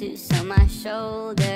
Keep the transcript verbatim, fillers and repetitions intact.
tattoo on my shoulder.